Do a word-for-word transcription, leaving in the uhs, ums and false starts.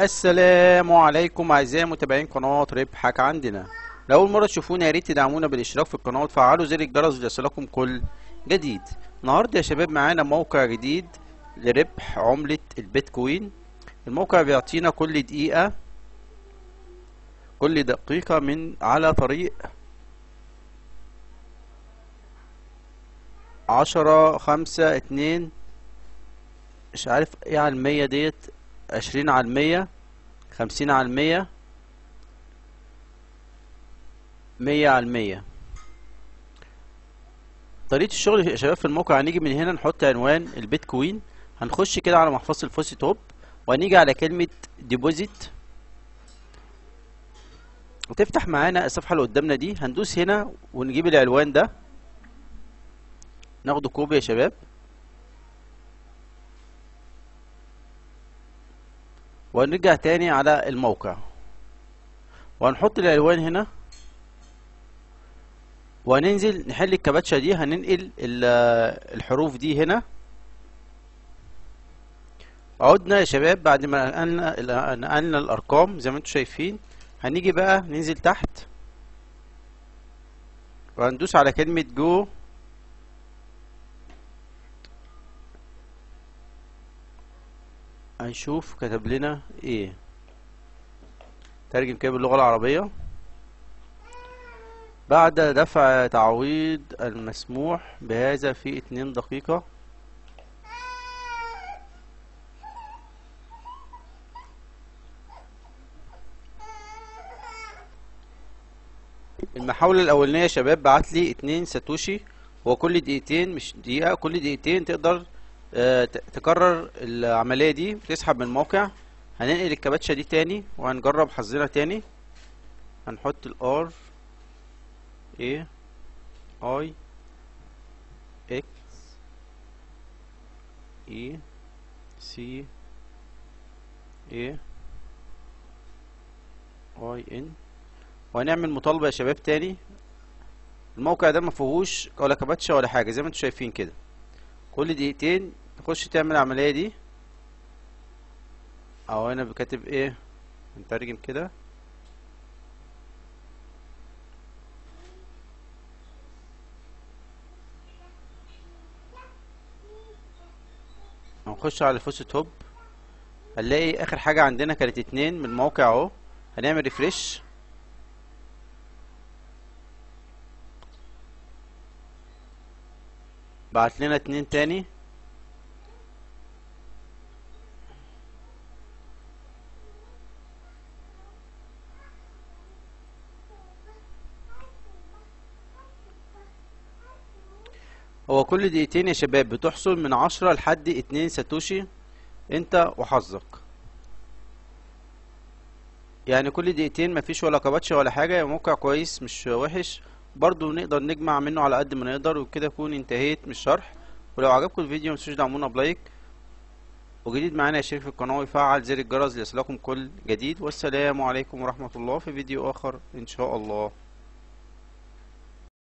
السلام عليكم اعزائي متابعين قناه ربحك عندنا. لو اول مره تشوفونا يا ريت تدعمونا بالاشتراك في القناه وتفعلوا زر الجرس ليصلكم كل جديد. النهارده يا شباب معانا موقع جديد لربح عمله البيتكوين. الموقع بيعطينا كل دقيقه كل دقيقه من على طريق عشرة خمسة اتنين مش عارف ايه على المية ديت، عشرين على المية، خمسين على المية، مية على المية. طريقة الشغل يا شباب في الموقع هنيجي من هنا نحط عنوان البيتكوين، هنخش كده على محفظة الفوسيت توب وهنيجي على كلمة ديبوزيت وتفتح معانا الصفحة اللي قدامنا دي، هندوس هنا ونجيب العنوان ده ناخده كوبي يا شباب وهنرجع تاني على الموقع وهنحط الالوان هنا وهننزل نحل الكباتشة دي، هننقل الحروف دي هنا. عدنا يا شباب بعد ما نقلنا, نقلنا الارقام زي ما انتم شايفين، هنيجي بقى ننزل تحت وهندوس على كلمة جو هنشوف كتب لنا ايه. ترجم كده باللغة العربية. بعد دفع تعويض المسموح بهذا في اتنين دقيقة المحاولة الأولانية يا شباب بعتلي اتنين ساتوشي، هو كل دقيقتين مش دقيقة، كل دقيقتين تقدر تكرر العملية دي بتسحب من الموقع. هننقل الكباتشة دي تاني وهنجرب حظنا تاني، هنحط الار اي اي اكس اي سي اي اي ان وهنعمل مطالبة يا شباب تاني. الموقع ده مفيهوش ولا كباتشة ولا حاجة زي ما انتوا شايفين كده، كل دقيقتين تخش تعمل العملية دي، او انا بكاتب ايه نترجم كده هنخش على الفوسيت هوب هنلاقي اخر حاجة عندنا كانت اتنين من الموقع اهو. هنعمل ريفريش بعت لنا اتنين تاني، هو كل دقيقتين يا شباب بتحصل من عشرة لحد اتنين ساتوشي، انت وحظك. يعني كل دقيقتين مفيش ولا كباتشة ولا حاجة، موقع كويس مش وحش، برضو نقدر نجمع منه على قد ما نقدر. وبكده اكون انتهيت من الشرح، ولو عجبكم الفيديو متنسوش دعمونا بلايك، وجديد معانا يشترك في القناه ويفعل زر الجرس ليصلكم كل جديد. والسلام عليكم ورحمه الله، في فيديو اخر ان شاء الله.